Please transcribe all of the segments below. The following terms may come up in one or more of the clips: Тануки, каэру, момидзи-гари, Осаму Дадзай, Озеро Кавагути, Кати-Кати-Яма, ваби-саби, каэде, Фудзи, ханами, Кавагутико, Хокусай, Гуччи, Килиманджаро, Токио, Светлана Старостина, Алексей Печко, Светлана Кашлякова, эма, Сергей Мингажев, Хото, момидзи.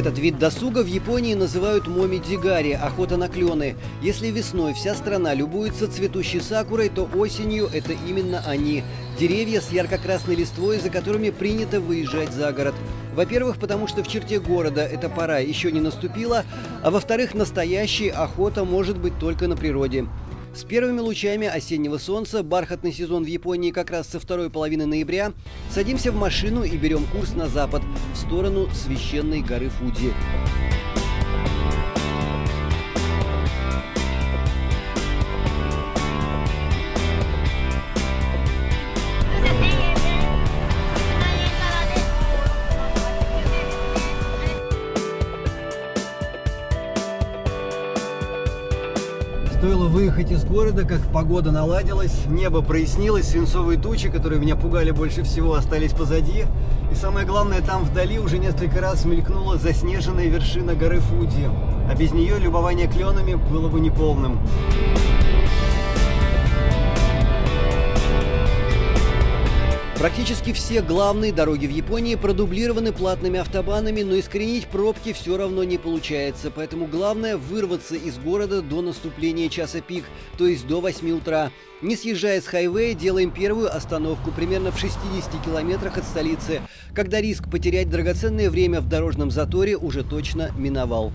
Этот вид досуга в Японии называют момидзи-гари – охота на клены. Если весной вся страна любуется цветущей сакурой, то осенью это именно они – деревья с ярко-красной листвой, за которыми принято выезжать за город. Во-первых, потому что в черте города эта пора еще не наступила, а во-вторых, настоящая охота может быть только на природе. С первыми лучами осеннего солнца, бархатный сезон в Японии как раз со второй половины ноября, садимся в машину и берем курс на запад, в сторону священной горы Фудзи. Стоило выехать из города, как погода наладилась, небо прояснилось, свинцовые тучи, которые меня пугали больше всего, остались позади. И самое главное, там вдали уже несколько раз мелькнула заснеженная вершина горы Фудзи, а без нее любование кленами было бы неполным. Практически все главные дороги в Японии продублированы платными автобанами, но искоренить пробки все равно не получается. Поэтому главное вырваться из города до наступления часа пик, то есть до 8 утра. Не съезжая с хайвея, делаем первую остановку примерно в 60 километрах от столицы, когда риск потерять драгоценное время в дорожном заторе уже точно миновал.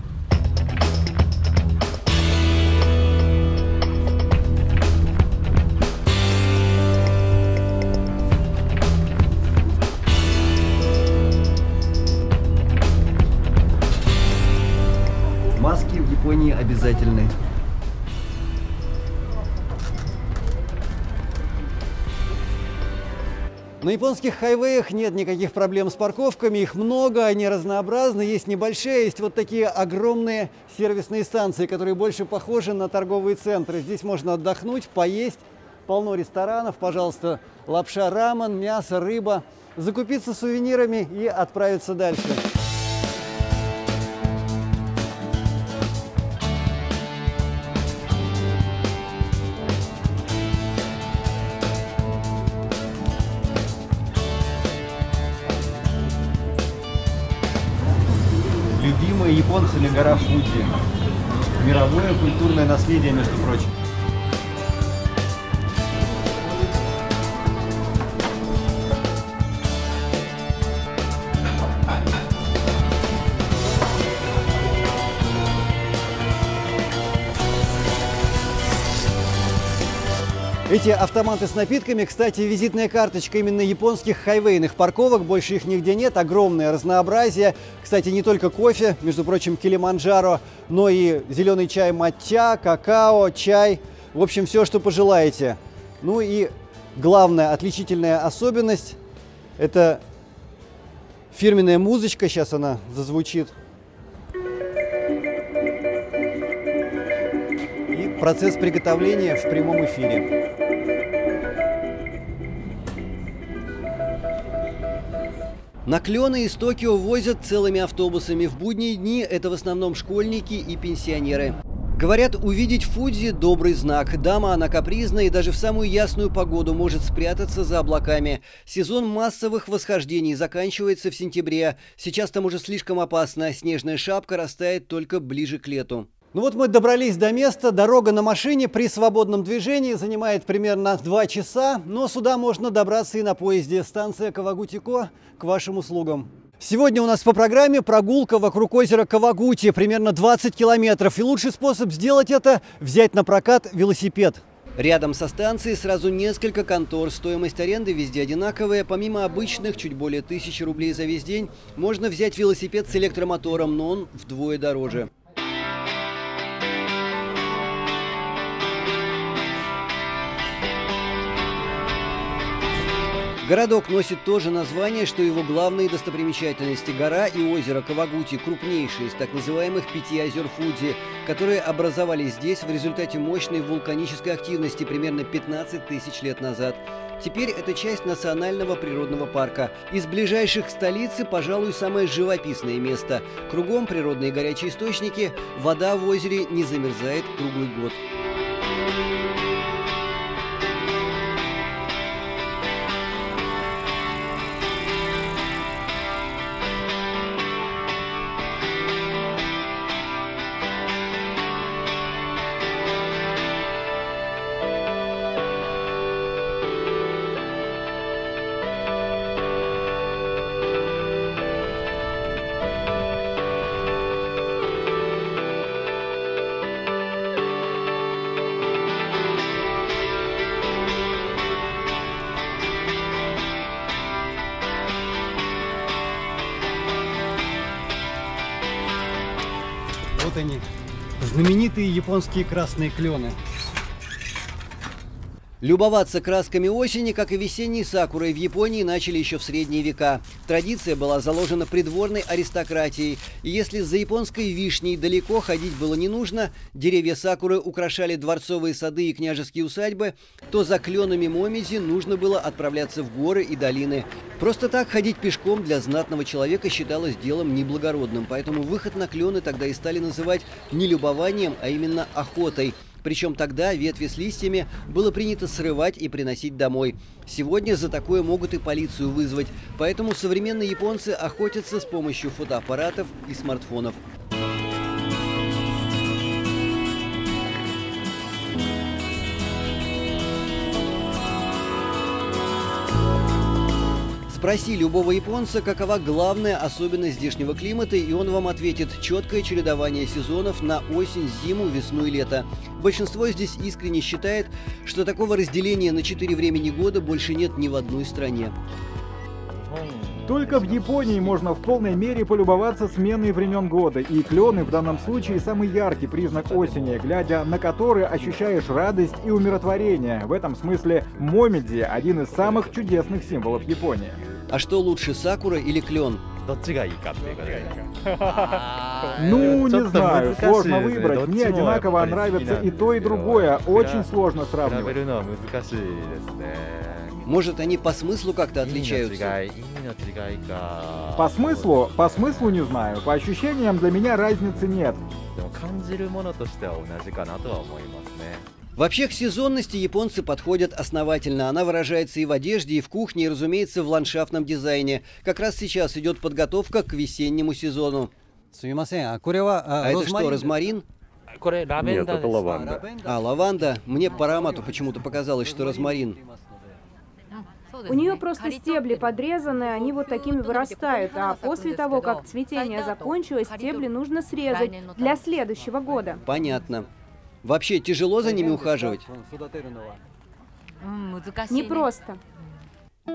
Не обязательны. На японских хайвеях нет никаких проблем с парковками, их много, они разнообразны, есть небольшие, есть вот такие огромные сервисные станции, которые больше похожи на торговые центры. Здесь можно отдохнуть, поесть, полно ресторанов, пожалуйста, лапша, рамен, мясо, рыба, закупиться сувенирами и отправиться дальше. Любимая японцами гора Фудзи. Мировое культурное наследие, между прочим. Эти автоматы с напитками, кстати, визитная карточка именно японских хайвейных парковок, больше их нигде нет, огромное разнообразие. Кстати, не только кофе, между прочим, Килиманджаро, но и зеленый чай матча, какао, чай, в общем, все, что пожелаете. Ну и главная отличительная особенность – это фирменная музычка, сейчас она зазвучит. И процесс приготовления в прямом эфире. На клены из Токио возят целыми автобусами. В будние дни это в основном школьники и пенсионеры. Говорят, увидеть Фудзи – добрый знак. Дама, она капризна и даже в самую ясную погоду может спрятаться за облаками. Сезон массовых восхождений заканчивается в сентябре. Сейчас там уже слишком опасно. Снежная шапка растает только ближе к лету. Ну вот мы добрались до места. Дорога на машине при свободном движении занимает примерно 2 часа, но сюда можно добраться и на поезде. Станция Кавагутико к вашим услугам. Сегодня у нас по программе прогулка вокруг озера Кавагути, примерно 20 километров. И лучший способ сделать это – взять на прокат велосипед. Рядом со станцией сразу несколько контор. Стоимость аренды везде одинаковая. Помимо обычных, чуть более 1000 рублей за весь день, можно взять велосипед с электромотором, но он вдвое дороже. Городок носит то же название, что его главные достопримечательности – гора и озеро Кавагути, крупнейшие из так называемых 5 озер Фудзи, которые образовались здесь в результате мощной вулканической активности примерно 15 тысяч лет назад. Теперь это часть национального природного парка. Из ближайших к столице, пожалуй, самое живописное место. Кругом природные горячие источники, вода в озере не замерзает круглый год. вот они, знаменитые японские красные клены. Любоваться красками осени, как и весенней сакурой, в Японии начали еще в средние века. Традиция была заложена придворной аристократией. И если за японской вишней далеко ходить было не нужно, деревья сакуры украшали дворцовые сады и княжеские усадьбы, то за кленами момидзи нужно было отправляться в горы и долины. Просто так ходить пешком для знатного человека считалось делом неблагородным, поэтому выход на клены тогда и стали называть не любованием, а именно охотой. Причем тогда ветви с листьями было принято срывать и приносить домой. Сегодня за такое могут и полицию вызвать. Поэтому современные японцы охотятся с помощью фотоаппаратов и смартфонов. Спроси любого японца, какова главная особенность здешнего климата, и он вам ответит – четкое чередование сезонов на осень, зиму, весну и лето. Большинство здесь искренне считает, что такого разделения на 4 времени года больше нет ни в одной стране. Только в Японии можно в полной мере полюбоваться сменой времен года, и клены в данном случае самый яркий признак осени, глядя на который ощущаешь радость и умиротворение. В этом смысле момидзи – один из самых чудесных символов Японии. А что лучше, сакура или клен? Ну, не знаю, сложно выбрать. Мне одинаково нравится и то, и другое. Очень сложно сравнивать. Может, они по смыслу как-то отличаются? По смыслу не знаю. По ощущениям для меня разницы нет. Вообще к сезонности японцы подходят основательно. Она выражается и в одежде, и в кухне, и, разумеется, в ландшафтном дизайне. Как раз сейчас идет подготовка к весеннему сезону. А это что, розмарин? Нет, это лаванда. А, лаванда. Мне по аромату почему-то показалось, что розмарин. У нее просто стебли подрезаны, они вот такими вырастают, а после того, как цветение закончилось, стебли нужно срезать для следующего года. Понятно. Вообще тяжело за ними ухаживать? Непросто.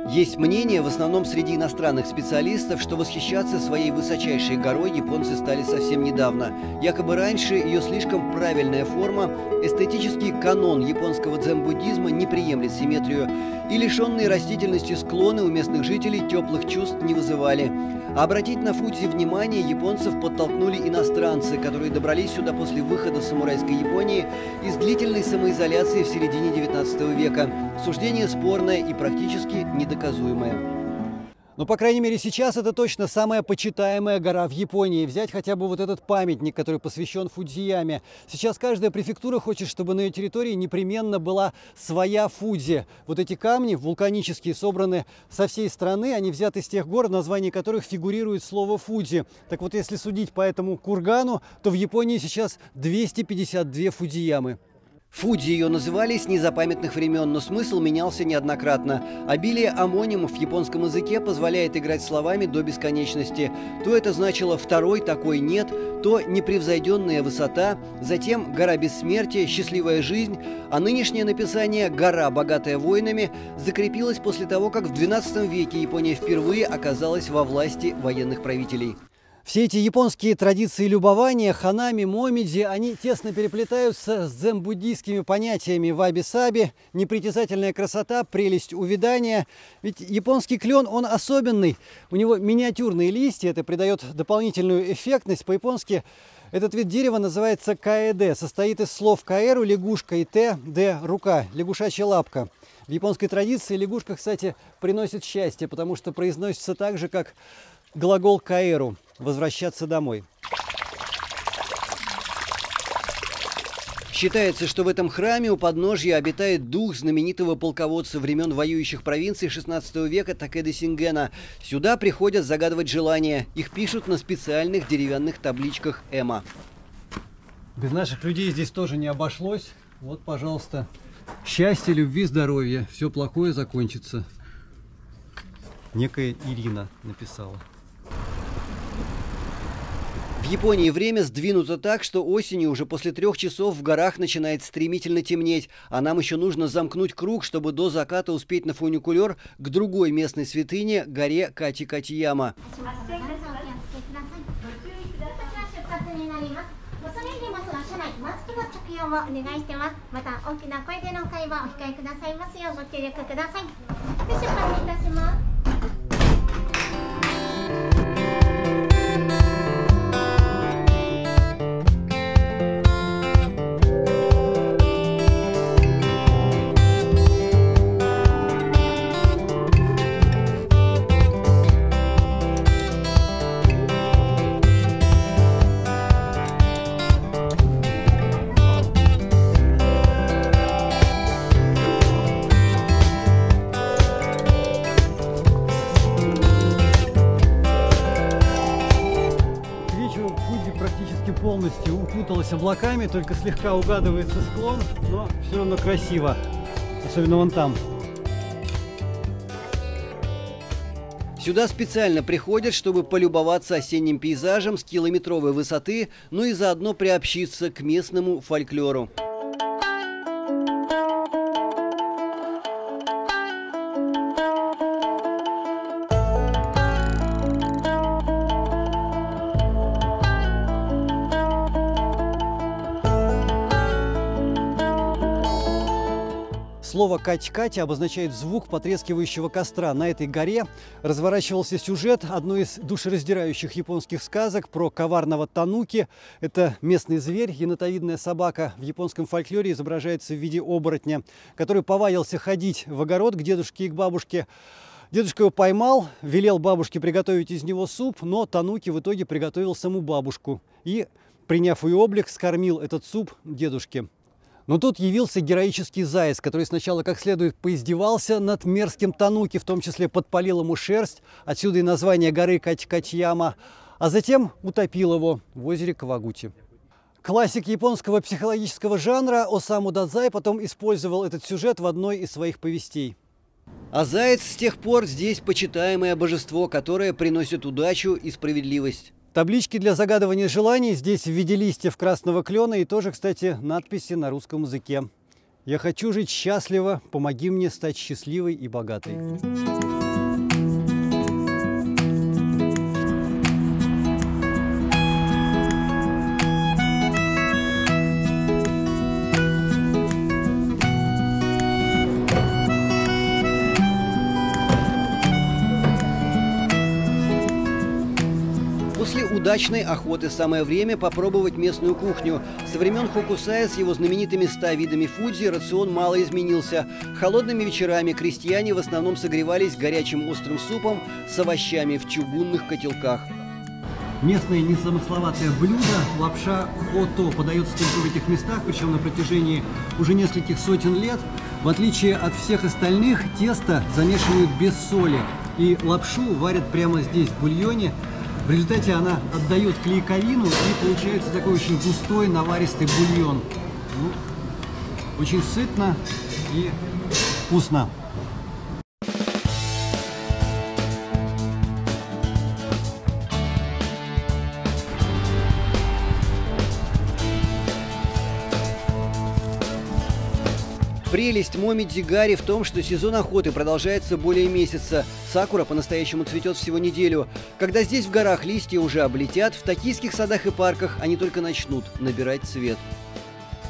Есть мнение, в основном среди иностранных специалистов, что восхищаться своей высочайшей горой японцы стали совсем недавно. Якобы раньше ее слишком правильная форма, эстетический канон японского дзен-буддизма не приемлет симметрию, и лишенные растительности склоны у местных жителей теплых чувств не вызывали. А обратить на Фудзи внимание японцев подтолкнули иностранцы, которые добрались сюда после выхода самурайской Японии из длительной самоизоляции в середине 19 века. Суждение спорное и практически недоказуемое. Но, по крайней мере, сейчас это точно самая почитаемая гора в Японии. Взять хотя бы вот этот памятник, который посвящен Фудзияме. Сейчас каждая префектура хочет, чтобы на ее территории непременно была своя Фудзи. Вот эти камни вулканические собраны со всей страны. Они взяты с тех гор, в названии которых фигурирует слово Фудзи. Так вот, если судить по этому кургану, то в Японии сейчас 252 Фудзиямы. Фудзи ее называли с незапамятных времен, но смысл менялся неоднократно. Обилие омонимов в японском языке позволяет играть словами до бесконечности. То это значило «второй такой нет», то «непревзойденная высота», затем «гора бессмертия», «счастливая жизнь», а нынешнее написание «гора, богатая войнами» закрепилось после того, как в 12 веке Япония впервые оказалась во власти военных правителей. Все эти японские традиции любования, ханами, момидзи, они тесно переплетаются с дзен-буддийскими понятиями ваби-саби, непритязательная красота, прелесть увядания. Ведь японский клен, он особенный, у него миниатюрные листья, это придает дополнительную эффектность. По-японски этот вид дерева называется каэде, состоит из слов каэру – лягушка и те – де – рука, лягушачья лапка. В японской традиции лягушка, кстати, приносит счастье, потому что произносится так же, как глагол каэру. Возвращаться домой. Считается, что в этом храме у подножья обитает дух знаменитого полководца времен воюющих провинций 16 века Такэда Шингэна. Сюда приходят загадывать желания. Их пишут на специальных деревянных табличках «эма». Без наших людей здесь тоже не обошлось. Вот, пожалуйста, счастье, любви, здоровья. Все плохое закончится. Некая Ирина написала. В Японии время сдвинуто так, что осенью уже после 3 часов в горах начинает стремительно темнеть, а нам еще нужно замкнуть круг, чтобы до заката успеть на фуникулер к другой местной святыне – горе Кати-Кати-Яма. をお願いしてます。また大きな声での会話をお控えくださいますようご協力ください。で出発いたします。Полностью укуталась облаками, только слегка угадывается склон, но все равно красиво, особенно вон там. Сюда специально приходят, чтобы полюбоваться осенним пейзажем с километровой высоты, ну и заодно приобщиться к местному фольклору. Слово «кати-кати» обозначает звук потрескивающего костра. На этой горе разворачивался сюжет одной из душераздирающих японских сказок про коварного тануки. Это местный зверь, енотовидная собака. В японском фольклоре изображается в виде оборотня, который повадился ходить в огород к дедушке и к бабушке. Дедушка его поймал, велел бабушке приготовить из него суп, но тануки в итоге приготовил саму бабушку и, приняв ее облик, скормил этот суп дедушке. Но тут явился героический заяц, который сначала как следует поиздевался над мерзким тануки, в том числе подпалил ему шерсть, отсюда и название горы Кати-Кати-Яма, а затем утопил его в озере Кавагути. Классик японского психологического жанра Осаму Дадзай потом использовал этот сюжет в одной из своих повестей. А заяц с тех пор здесь почитаемое божество, которое приносит удачу и справедливость. Таблички для загадывания желаний здесь в виде листьев красного клена и тоже, кстати, надписи на русском языке. «Я хочу жить счастливо, помоги мне стать счастливой и богатой». После удачной охоты самое время попробовать местную кухню. Со времен Хокусая с его знаменитыми 100 видами фудзи рацион мало изменился. Холодными вечерами крестьяне в основном согревались горячим острым супом с овощами в чугунных котелках. Местное несамысловатое блюдо – лапша хото подается только в этих местах, причем на протяжении уже нескольких сотен лет. В отличие от всех остальных, тесто замешивают без соли. И лапшу варят прямо здесь, в бульоне. В результате она отдает клейковину, и получается такой очень густой, наваристый бульон. Ну, очень сытно и вкусно. Прелесть момидзи-гари в том, что сезон охоты продолжается более месяца. Сакура по-настоящему цветет всего неделю. Когда здесь в горах листья уже облетят, в токийских садах и парках они только начнут набирать цвет.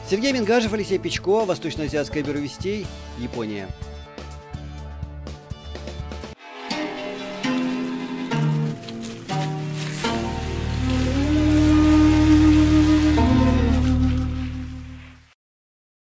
Сергей Мингажев, Алексей Печко, Восточно-Азиатское бюро вестей, Япония.